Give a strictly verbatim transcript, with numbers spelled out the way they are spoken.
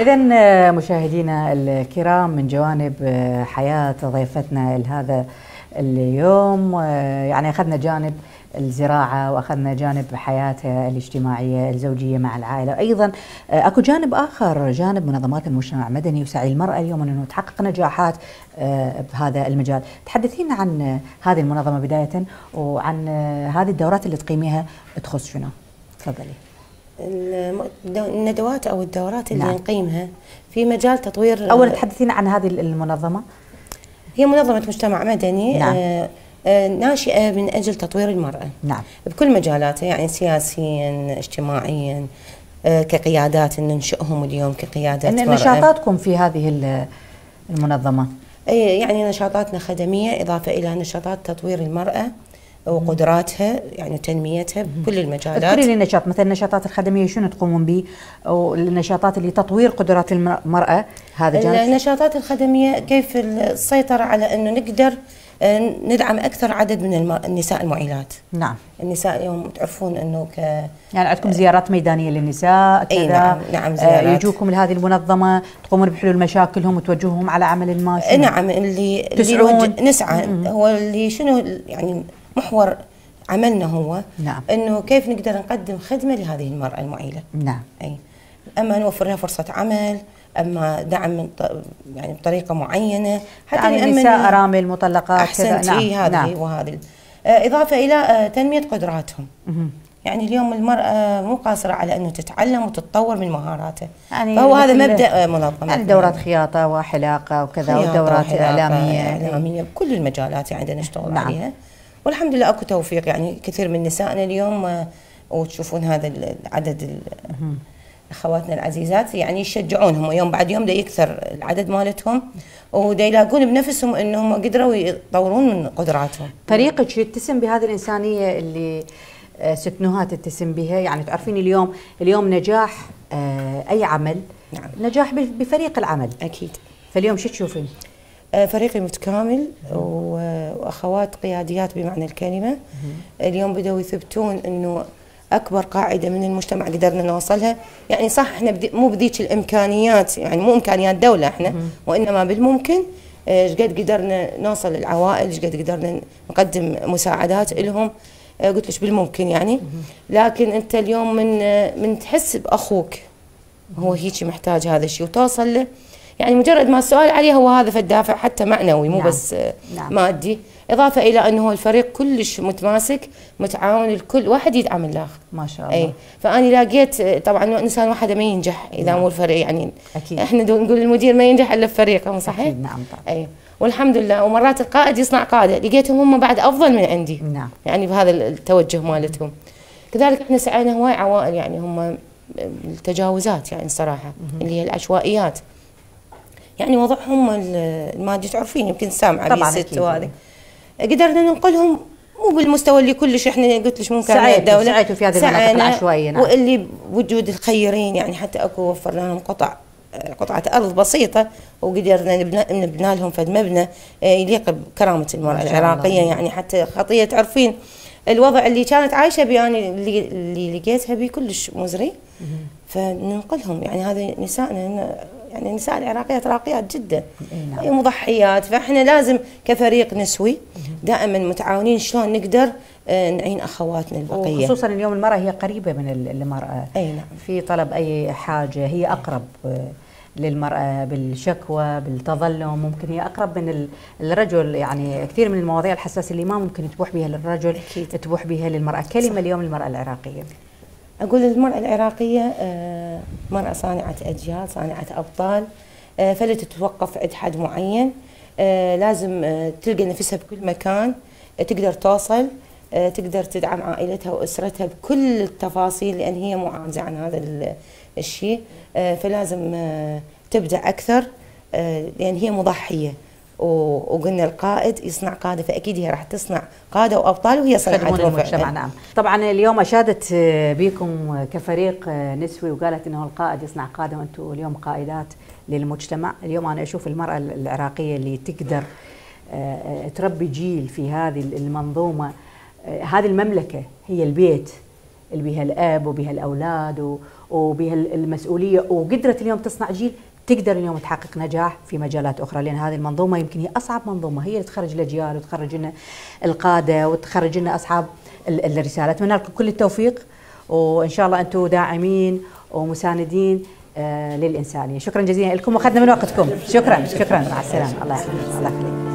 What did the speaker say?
إذن مشاهدينا الكرام، من جوانب حياة ضيفتنا لهذا اليوم يعني أخذنا جانب الزراعة وأخذنا جانب حياتها الاجتماعية الزوجية مع العائلة، أيضا أكو جانب آخر، جانب منظمات المجتمع المدني وسعي المرأة اليوم أنه تحقق نجاحات بهذا المجال. تحدثينا عن هذه المنظمة بداية وعن هذه الدورات اللي تقيميها تخص شنو؟ تفضلي. الندوات أو الدورات اللي نعم. نقيمها في مجال تطوير. أولا تحدثينا عن هذه المنظمة. هي منظمة مجتمع مدني نعم. آه ناشئة من أجل تطوير المرأة نعم. بكل مجالاتها، يعني سياسيا، اجتماعيا، كقيادات ننشئهم اليوم كقيادات مرأة. نشاطاتكم في هذه المنظمة؟ يعني نشاطاتنا خدمية إضافة إلى نشاطات تطوير المرأة وقدراتها، يعني تنميتها بكل المجالات. اذكري لي نشاط، مثلا النشاطات الخدمية شنو تقومون به؟ والنشاطات اللي تطوير قدرات المرأة هذا جانب. النشاطات الخدمية كيف السيطرة على أنه نقدر ندعم اكثر عدد من النساء المعيلات. نعم. النساء اليوم تعرفون انه ك يعني عندكم زيارات ميدانيه للنساء كذا. اي نعم نعم زيارات. يجوكم لهذه المنظمه، تقومون بحلول مشاكلهم وتوجههم على عمل ما. نعم اللي, اللي نسعى م -م. هو اللي شنو يعني محور عملنا هو نعم. انه كيف نقدر نقدم خدمه لهذه المراه المعيله. نعم. اي اما نوفر لها فرصه عمل، اما دعم من يعني بطريقه معينه حتى يعني النساء ارامل المطلقات احسنتي نعم. هذه نعم. وهذه اضافه الى تنميه قدراتهم. مم. يعني اليوم المراه مو قاصره على انه تتعلم وتتطور من مهاراتها، يعني فهو هذا مبدا منظمه، يعني دورات خياطه وحلاقه وكذا ودورات اعلاميه اعلاميه بكل المجالات يعني نشتغل نعم. عليها، والحمد لله اكو توفيق. يعني كثير من نسائنا اليوم وتشوفون هذا العدد اخواتنا العزيزات يعني يشجعونهم يوم بعد يوم دا يكثر العدد مالتهم ودا يلاقون بنفسهم انهم قدروا يطورون من قدراتهم. طريقك تتسم بهذه الانسانيه اللي ست نهى تتسم بها، يعني تعرفين اليوم اليوم نجاح اي عمل نعم. نجاح بفريق العمل اكيد. فاليوم شو تشوفين؟ فريقي متكامل واخوات قياديات بمعنى الكلمه اليوم بداوا يثبتون انه اكبر قاعده من المجتمع قدرنا نوصلها، يعني صح احنا بدي مو بذيك الامكانيات، يعني مو امكانيات دوله احنا وانما بالممكن ايش قد قدرنا نوصل للعوائل، ايش قد قدرنا نقدم مساعدات لهم. اه قلت لك بالممكن يعني، لكن انت اليوم من من تحس باخوك هو هيك محتاج هذا الشيء وتوصل له، يعني مجرد ما السؤال عليه هو هذا فالدافع حتى معنوي مو نعم. بس نعم. مادي، اضافه الى انه الفريق كلش متماسك متعاون، الكل واحد يدعم الاخر ما شاء الله. اي فاني لاقيت طبعا انسان واحد ما ينجح اذا نعم. مو الفريق، يعني أكيد. احنا نقول المدير ما ينجح الا بفريقه صحيح؟ نعم طبعا. اي والحمد لله. ومرات القائد يصنع قاده، لقيتهم هم بعد افضل من عندي نعم. يعني بهذا التوجه مالتهم. كذلك احنا سعينا هواي عوائل يعني هم التجاوزات يعني الصراحه مم. اللي هي العشوائيات، يعني وضعهم المادي تعرفين يمكن سامعه بيست وهذه قدرنا ننقلهم مو بالمستوى اللي كلش احنا قلت لك ممكن على الدوله. سعيتوا في هذه المناطق العشوائيه نعم. واللي بوجود الخيرين يعني حتى اكو وفرنا لهم قطع قطعه ارض بسيطه وقدرنا نبنى لهم فد مبنى يليق بكرامه المراه العراقيه، يعني حتى خطيه تعرفين الوضع اللي كانت عايشه بيه يعني اللي, اللي لقيتها بيه كلش مزري فننقلهم. يعني هذا نسائنا يعني النساء العراقيات راقيات جدا نعم. مضحيات، فاحنا لازم كفريق نسوي دائما متعاونين شلون نقدر نعين اخواتنا البقيه، وخصوصا اليوم المراه هي قريبه من المراه أي نعم. في طلب اي حاجه هي اقرب للمراه، بالشكوى بالتظلم ممكن هي اقرب من الرجل، يعني كثير من المواضيع الحساسه اللي ما ممكن تبوح بها للرجل أكيد. تبوح بها للمراه. كلمه صح. اليوم المراه العراقيه أقول المرأة العراقية مرأة صانعة أجيال، صانعة أبطال، فلا تتوقف عند حد معين، لازم تلقى نفسها بكل مكان، تقدر توصل، تقدر تدعم عائلتها وأسرتها بكل التفاصيل لأن هي معانزة عن هذا الشيء، فلازم تبدع أكثر لأن هي مضحية. وقلنا القائد يصنع قاده، فاكيد هي راح تصنع قاده وابطال وهي صنعت المجتمع نعم. طبعا اليوم اشادت بكم كفريق نسوي وقالت انه القائد يصنع قاده وانتم اليوم قائدات للمجتمع. اليوم انا اشوف المراه العراقيه اللي تقدر تربي جيل في هذه المنظومه، هذه المملكه هي البيت اللي بيها الاب وبيها الاولاد وبيها المسؤوليه، وقدرت اليوم تصنع جيل تقدر اليوم تحقق نجاح في مجالات اخرى، لان هذه المنظومه يمكن هي اصعب منظومه، هي اللي تخرج الاجيال وتخرج لنا القاده وتخرج لنا اصحاب الرساله. اتمنى لكم كل التوفيق، وان شاء الله انتم داعمين ومساندين للانسانيه. شكرا جزيلا لكم، واخذنا من وقتكم. شكرا شكرا، مع السلامه. الله يحفظك. الله يخليك.